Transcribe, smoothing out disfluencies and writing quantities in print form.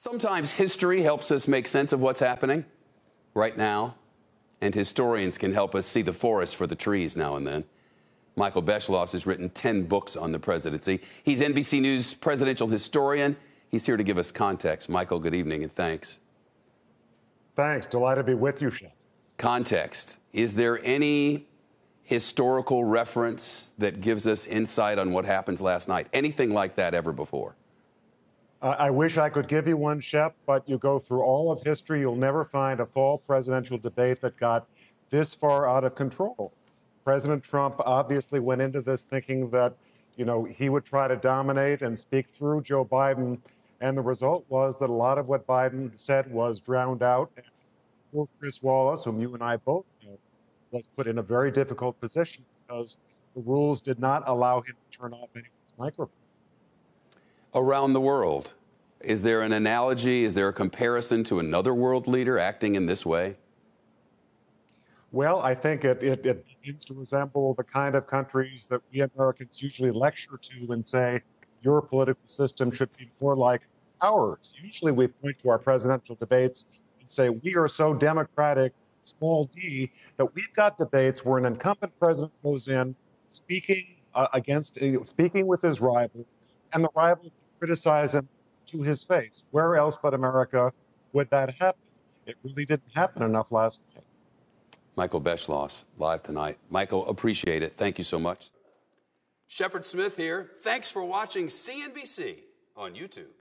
Sometimes history helps us make sense of what's happening right now, and historians can help us see the forest for the trees now and then. Michael Beschloss has written 10 books on the presidency. He's NBC News presidential historian. He's here to give us context. Michael, good evening, and thanks. Thanks. Delighted to be with you, Shep. Context. Is there any historical reference that gives us insight on what happens last night? Anything like that ever before? I wish I could give you one, Shep, but you go through all of history, you'll never find a fall presidential debate that got this far out of control. President Trump obviously went into this thinking that, you know, he would try to dominate and speak through Joe Biden, and the result was that a lot of what Biden said was drowned out. Poor Chris Wallace, whom you and I both know, was put in a very difficult position because the rules did not allow him to turn off anyone's microphone. Around the world, is there an analogy? Is there a comparison to another world leader acting in this way? Well, I think it begins to resemble the kind of countries that we Americans usually lecture to and say, your political system should be more like ours. Usually we point to our presidential debates and say, we are so democratic, small d, that we've got debates where an incumbent president goes in speaking speaking with his rival, and the rival criticized him to his face. Where else but America would that happen? It really didn't happen enough last night. Michael Beschloss, live tonight. Michael, appreciate it. Thank you so much. Shepard Smith here. Thanks for watching CNBC on YouTube.